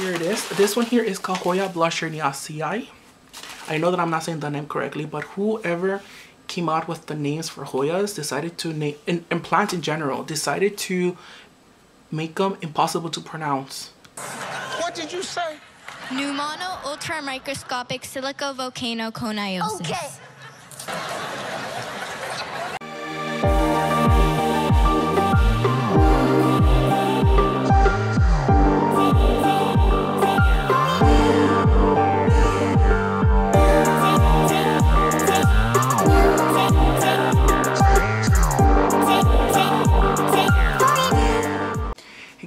here it is. This one here is called Hoya blashernaezii. I know that I'm not saying the name correctly, but whoever came out with the names for Hoyas decided to name, and plants in general, decided to make them impossible to pronounce. What did you say? Pneumonoultramicroscopicsilicovolcanoconiosis. Okay.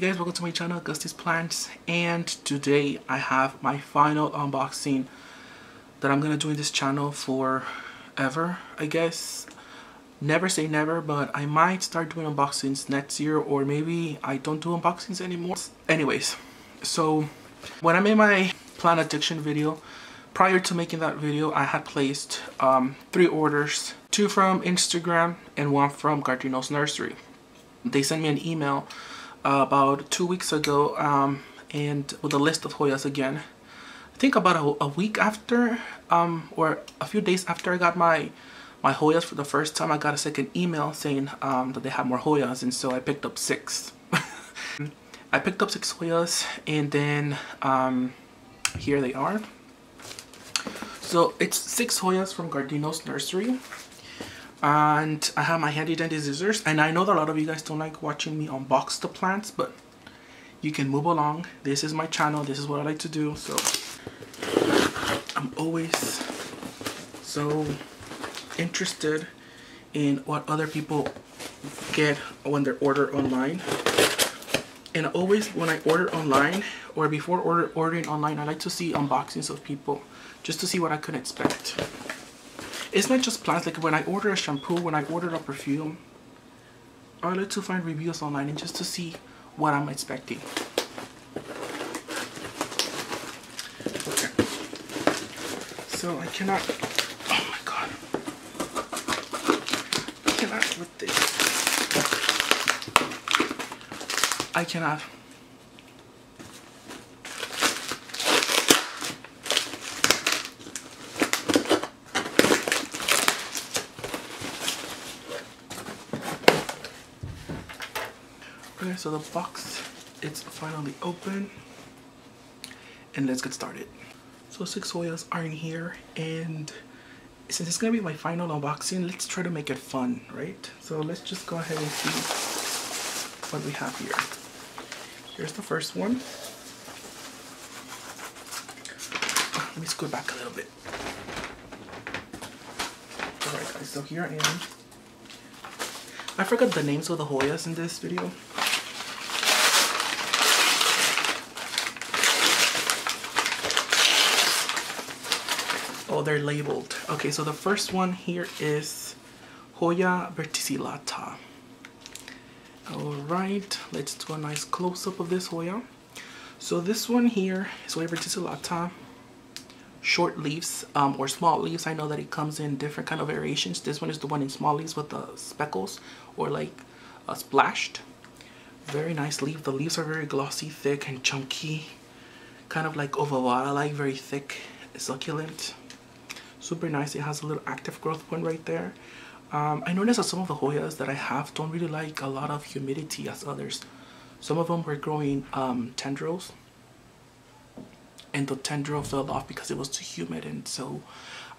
Guys, welcome to my channel, GusTeasPlants, and today I have my final unboxing that I'm gonna do in this channel forever, I guess. Never say never, but I might start doing unboxings next year, or maybe I don't do unboxings anymore. Anyways, so when I made my plant addiction video, prior to making that video, I had placed 3 orders, 2 from Instagram and 1 from Gardino's Nursery. They sent me an email about 2 weeks ago and with a list of Hoyas again. I think about a week after or a few days after I got my Hoyas for the first time, I got a second email saying that they had more Hoyas, and so I picked up 6. I picked up 6 Hoyas, and then here they are. So it's 6 Hoyas from Gardino's Nursery. And I have my handy dandy scissors, and I know that a lot of you guys don't like watching me unbox the plants, but you can move along. This is my channel, this is what I like to do, so I'm always so interested in what other people get when they order online. And always when I order online, or before ordering online, I like to see unboxings of people just to see what I could expect. It's not just plants. Like when I order a shampoo, when I order a perfume, I like to find reviews online and just to see what I'm expecting. Okay. So I cannot, oh my god, I cannot with this. I cannot. So the box is finally open, and let's get started. So 6 Hoyas are in here, and since it's gonna be my final unboxing, let's try to make it fun, right? So let's just go ahead and see what we have here. Here's the first one. Let me scoot back a little bit. All right, guys. So here I am. I forgot the names of the Hoyas in this video. Oh, they're labeled. Okay, so the first one here is Hoya verticillata. All right, let's do a nice close-up of this Hoya. So this one here is Hoya verticillata. Short leaves or small leaves. I know that it comes in different kind of variations. This one is the one in small leaves with the speckles or like splashed. Very nice leaf. The leaves are very glossy, thick, and chunky. Kind of like ovovada, like very thick, succulent. Super nice. It has a little active growth point right there. I noticed that some of the Hoyas that I have don't really like a lot of humidity as others. Some of them were growing tendrils, and the tendril fell off because it was too humid, and so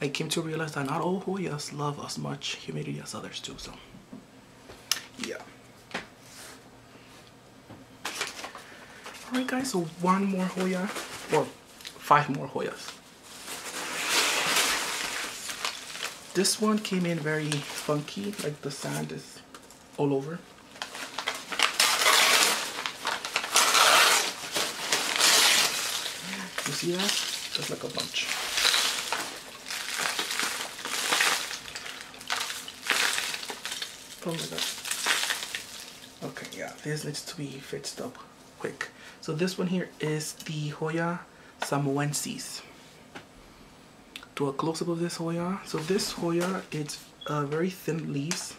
I came to realize that not all Hoyas love as much humidity as others do, so yeah. Alright guys, so 1 more Hoya, or 5 more Hoyas. This one came in very funky, like the sand is all over. You see that? That's like a bunch. Oh my god. Okay, yeah, this needs to be fixed up quick. So this one here is the Hoya Samoensis. Do a close-up of this Hoya. So this Hoya, it's very thin leaves.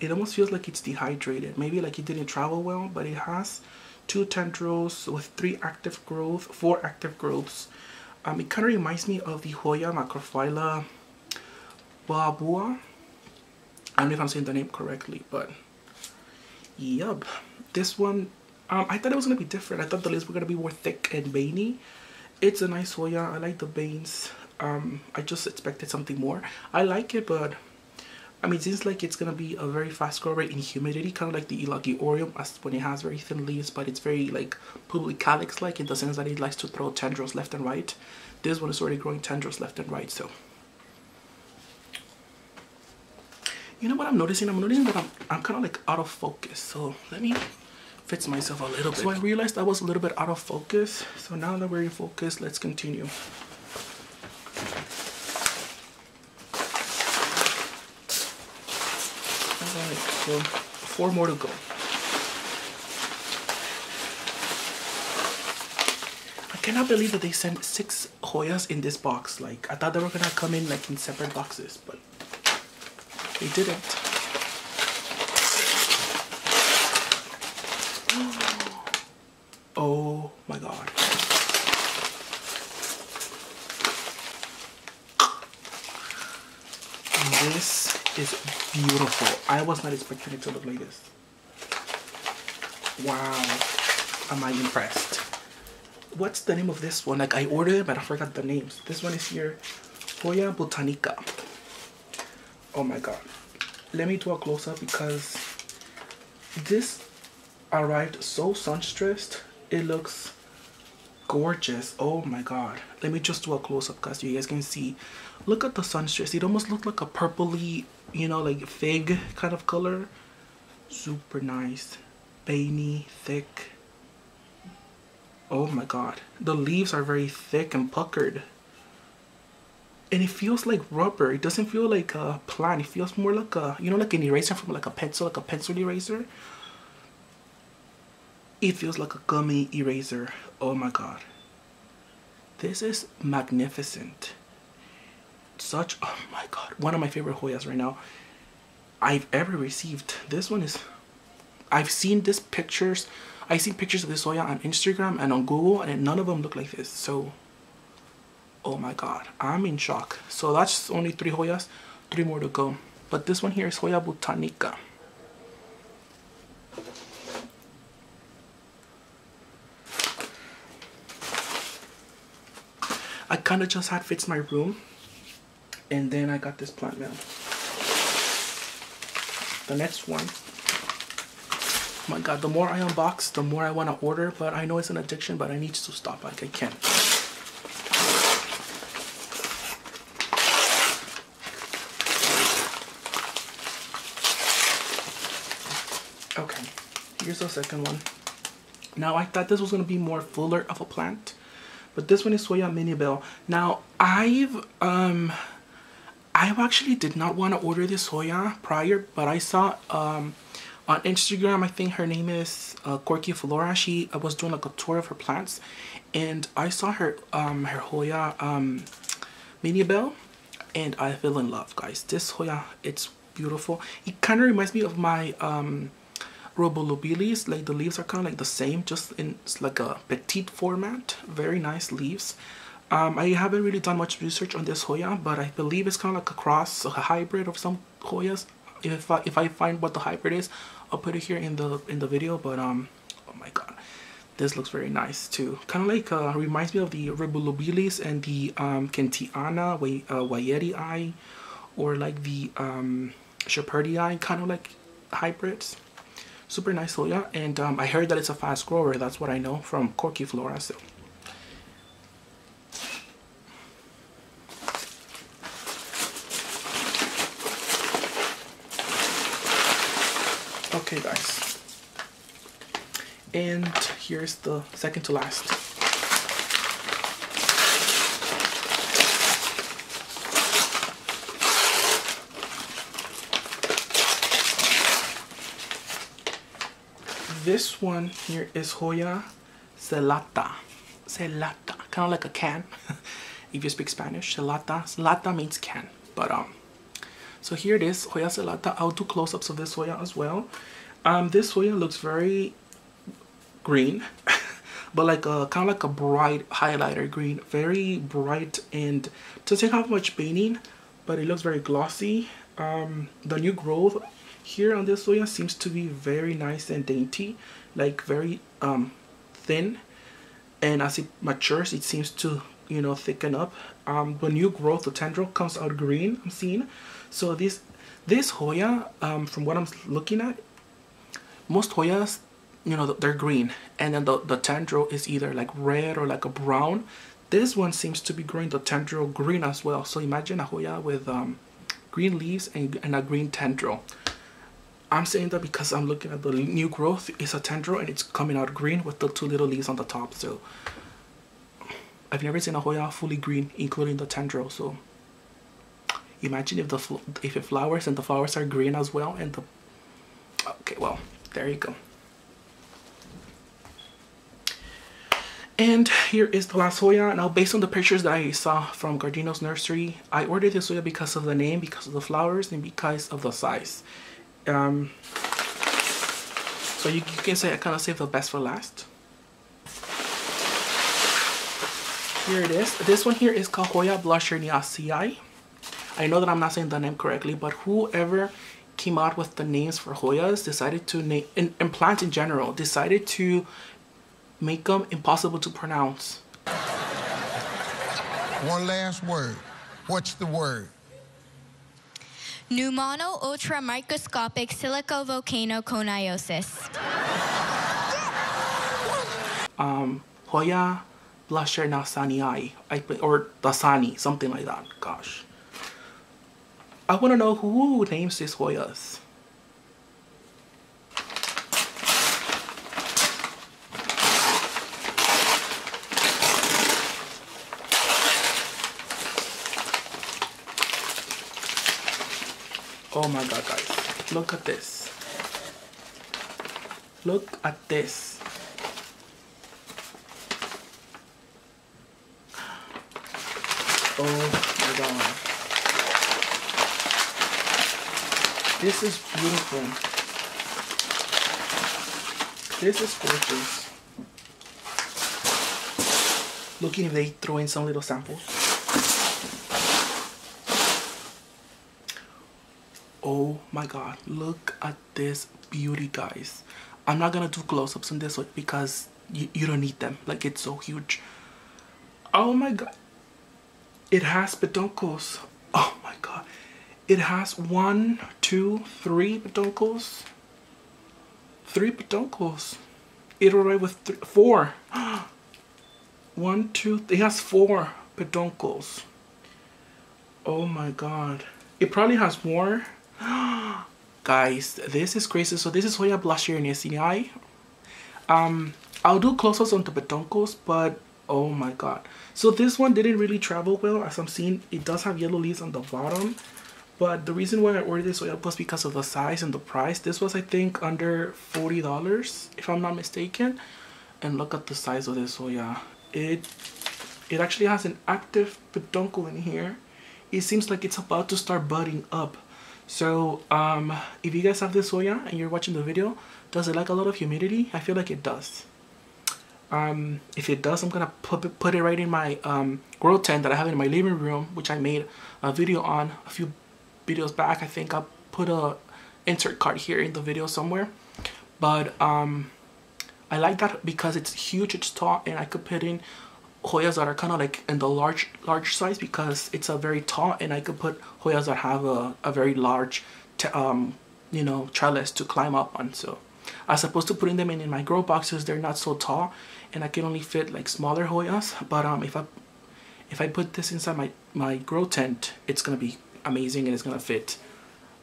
It almost feels like it's dehydrated. Maybe like it didn't travel well, but it has two tendrils with four active growths. It kind of reminds me of the Hoya Macrophylla Babua. I don't know if I'm saying the name correctly, but yup. This one, I thought it was going to be different. I thought the leaves were going to be more thick and veiny. It's a nice Hoya. I like the veins. I just expected something more. I like it, but I mean, it seems like it's going to be a very fast grower in humidity, kind of like the Ilagiorium, as when it has very thin leaves, but it's very like pubicalyx-like in the sense that it likes to throw tendrils left and right. This one is already growing tendrils left and right, so. You know what I'm noticing? I'm noticing that I'm kind of like out of focus, so let me fix myself a little bit. So I realized I was a little bit out of focus, so now that we're in focus, let's continue. Alright, so 4 more to go. I cannot believe that they sent 6 Hoyas in this box. Like, I thought they were gonna come in like in separate boxes, but they didn't. Oh my god. This is beautiful. I was not expecting it to look like this. Wow. Am I impressed? What's the name of this one? Like, I ordered it, but I forgot the names. This one is here, Hoya Bhutanica. Oh my god. Let me do a close-up because this arrived so sun-stressed. It looks gorgeous. Oh my god. Let me just do a close-up because you guys can see. Look at the sunstress. It almost looked like a purpley, you know, like fig kind of color. Super nice. Veiny, thick. Oh my god. The leaves are very thick and puckered. And it feels like rubber. It doesn't feel like a plant. It feels more like a, you know, like an eraser from like a pencil eraser. It feels like a gummy eraser. Oh my god. This is magnificent. Such, oh my god, one of my favorite Hoyas right now I've ever received. This one is, I've seen pictures of this Hoya on Instagram and on Google, and none of them look like this. So, oh my god, I'm in shock. So that's only 3 Hoyas, 3 more to go. But this one here is Hoya Bhutanica. I kind of just had fixed my room, and then I got this plant now. The next one. Oh my god, the more I unbox, the more I want to order, but I know it's an addiction, but I need to stop. Like, I can't. Okay, here's the second one. Now, I thought this was going to be more fuller of a plant, but this one is Hoya mini bell. Now, I actually did not want to order this Hoya prior, but I saw on Instagram, I think her name is Corky Flora. She was doing like a tour of her plants, and I saw her her Hoya mini bell, and I fell in love, guys. This Hoya, it's beautiful. It kind of reminds me of my Robolobilis. Like, the leaves are kind of like the same, just in like a petite format. Very nice leaves. I haven't really done much research on this Hoya, but I believe it's kind of like a cross, a hybrid of some Hoyas. If I find what the hybrid is, I'll put it here in the video. But oh my god, this looks very nice too. Kind of like reminds me of the Robolobilis and the Kentiana, Wayerii, or like the Shepardii, kind of like hybrids. Super nice Hoya, and I heard that it's a fast grower. That's what I know from Corky Flora. So okay, guys, and here's the second to last. This one here is Hoya Celata. Celata, kind of like a can. If you speak Spanish, Celata. Celata means can. But so here it is, Hoya Celata. I'll do close-ups of this Hoya as well. This Hoya looks very green, but like a kind of like a bright highlighter green, very bright and doesn't have much veining, but it looks very glossy. The new growth here on this soya seems to be very nice and dainty, like very thin, and as it matures it seems to, you know, thicken up. The new growth of tendril comes out green, I'm seeing. So this Hoya, from what I'm looking at, most Hoyas, you know, they're green, and then the tendril is either like red or like a brown. This one seems to be growing the tendril green as well. So imagine a Hoya with green leaves and a green tendril. I'm saying that because I'm looking at the new growth. It's a tendril and it's coming out green with the two little leaves on the top. So I've never seen a Hoya fully green, including the tendril. So imagine if it flowers and the flowers are green as well. And okay, well, there you go. And here is the last Hoya. Now, based on the pictures that I saw from Gardino's Nursery, I ordered this Hoya because of the name, because of the flowers, and because of the size. So you can say I kind of saved the best for last. Here it is. This one here is called Hoya blashernaezii. I know that I'm not saying the name correctly, but whoever came out with the names for Hoyas decided to name, and plants in general, decided to make them impossible to pronounce. One last word. What's the word? Pneumonoultramicroscopicsilicovolcanoconiosis. Hoya blashernaezii, or dasani, something like that. Gosh, I want to know who names these Hoyas. Oh my god, guys, look at this. Look at this. Oh my god. This is beautiful. This is gorgeous. Looking if they throw in some little samples. Oh my god, look at this beauty, guys. I'm not gonna do close-ups on this one because you don't need them, like it's so huge. Oh my god, it has peduncles. Oh my god, it has 1, 2, 3 peduncles. 3 peduncles. It arrived with 4. 1, 2, 3. It has 4 peduncles. Oh my god, it probably has more. Guys, this is crazy. So this is Hoya blashernaezii. I'll do close-ups on the peduncles, but oh my god. So this one didn't really travel well. As I'm seeing, it does have yellow leaves on the bottom, but the reason why I ordered this Hoya was because of the size and the price. This was, I think, under $40 if I'm not mistaken. And look at the size of this Hoya. It actually has an active peduncle in here. It seems like it's about to start budding up. So if you guys have this Hoya and you're watching the video, does it like a lot of humidity? I feel like it does. If it does, I'm gonna put it right in my grow tent that I have in my living room, which I made a video on a few videos back. I think I'll put a insert card here in the video somewhere. But I like that because it's huge, it's tall, and I could put in Hoyas that are kind of like in the large size because it's a very tall, and I could put Hoyas that have a very large you know, trellis to climb up on. So as opposed to putting them in my grow boxes, they're not so tall and I can only fit like smaller Hoyas. But if I put this inside my grow tent, it's gonna be amazing and it's gonna fit.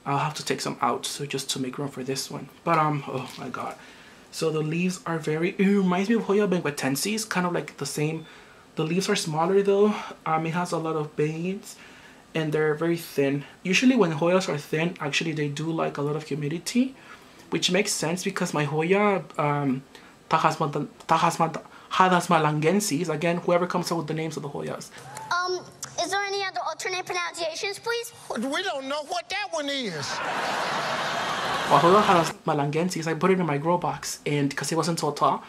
I'll have to take some out, so just to make room for this one. But oh my god, so the leaves are very, it reminds me of Hoya Benguetensi. It's kind of like the same. The leaves are smaller though. It has a lot of veins and they're very thin. Usually when Hoyas are thin, actually they do like a lot of humidity, which makes sense because my Hoya tachasmalangensis, again, whoever comes up with the names of the Hoyas. Is there any other alternate pronunciations, please? We don't know what that one is. Well, Hoya tachasmalangensis, I put it in my grow box and because it wasn't so tall,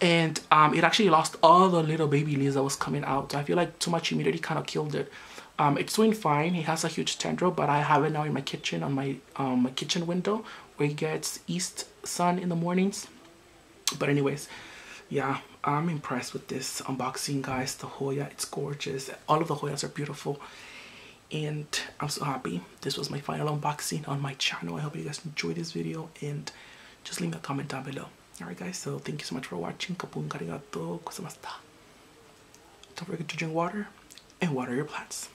and it actually lost all the little baby leaves that was coming out. So I feel like too much humidity kind of killed it. It's doing fine. It has a huge tendril, but I have it now in my kitchen on my my kitchen window where it gets east sun in the mornings. But anyways, yeah, I'm impressed with this unboxing, guys. The Hoya, it's gorgeous. All of the Hoyas are beautiful. And I'm so happy. This was my final unboxing on my channel. I hope you guys enjoyed this video and just leave me a comment down below. Alright guys, so thank you so much for watching. Kapun arigato gozaimasu. Don't forget to drink water and water your plants.